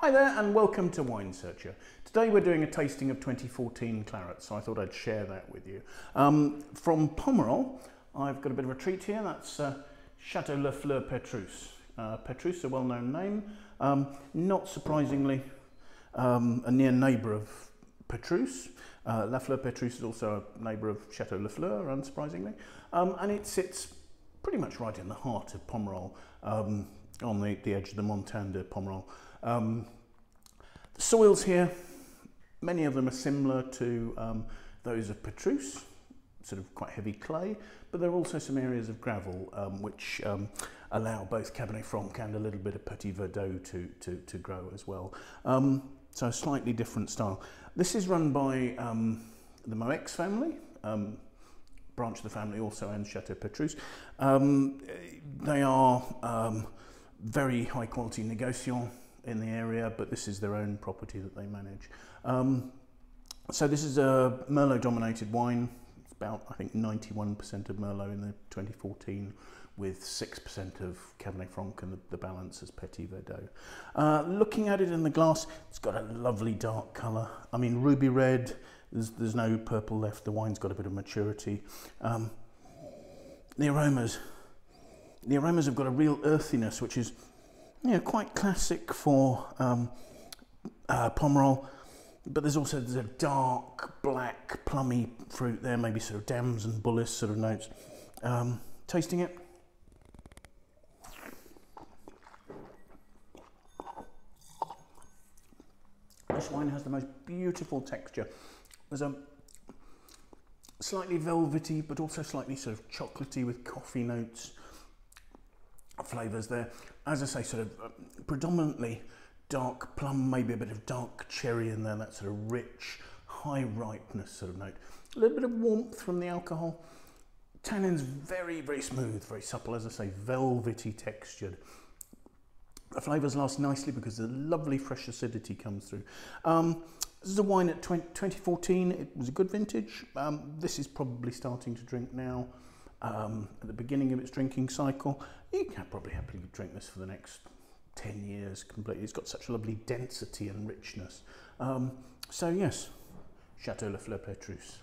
Hi there and welcome to Wine Searcher. Today we're doing a tasting of 2014 claret, so I thought I'd share that with you. From Pomerol, I've got a bit of a treat here. That's Chateau La Fleur Petrus. Petrus, a well-known name. Not surprisingly, a near neighbour of Petrus. La Fleur Petrus is also a neighbour of Chateau La Fleur, unsurprisingly. And it sits pretty much right in the heart of Pomerol, on the edge of the Montagne de Pomerol. The soils here, many of them are similar to those of Petrus, sort of quite heavy clay, but there are also some areas of gravel which allow both Cabernet Franc and a little bit of Petit Verdot to grow as well. So a slightly different style. This is run by the Moex family, branch of the family also owns Chateau Petrus. They are very high quality négociants in the area, but this is their own property that they manage. So this is a Merlot dominated wine. It's about, I think, 91% of Merlot in the 2014 with 6% of Cabernet Franc and the balance as Petit Verdot. Looking at it in the glass, it's got a lovely dark colour. I mean, ruby red, there's no purple left. The wine's got a bit of maturity. The aromas have got a real earthiness, which is, you know, quite classic for Pomerol, but there's a dark black plummy fruit there, maybe sort of damson bullace sort of notes. Tasting it, this wine has the most beautiful texture. There's a slightly velvety, but also slightly sort of chocolatey with coffee notes. Flavours there, as I say, sort of predominantly dark plum, maybe a bit of dark cherry in there, that sort of rich, high ripeness sort of note. A little bit of warmth from the alcohol. Tannins very, very smooth, very supple, as I say, velvety textured. The flavours last nicely because the lovely fresh acidity comes through. This is a wine at 2014, it was a good vintage. This is probably starting to drink now. At the beginning of its drinking cycle, you can probably happily drink this for the next 10 years completely. It's got such a lovely density and richness. So yes, Chateau La Fleur Petrus.